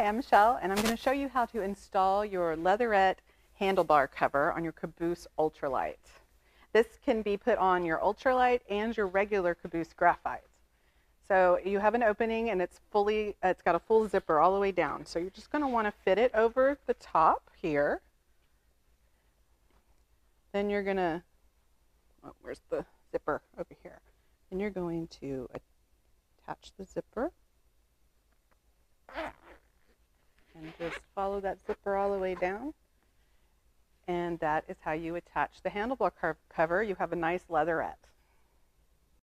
Hi, I'm Michelle, and I'm going to show you how to install your Leatherette handlebar cover on your Caboose Ultralight. This can be put on your Ultralight and your regular Caboose Graphite. So you have an opening, and it's got a full zipper all the way down. So you're just going to want to fit it over the top here. Then you're going to, oh, where's the zipper? Over here. And you're going to attach the zipper. And just follow that zipper all the way down. And that is how you attach the handlebar cover. You have a nice leatherette.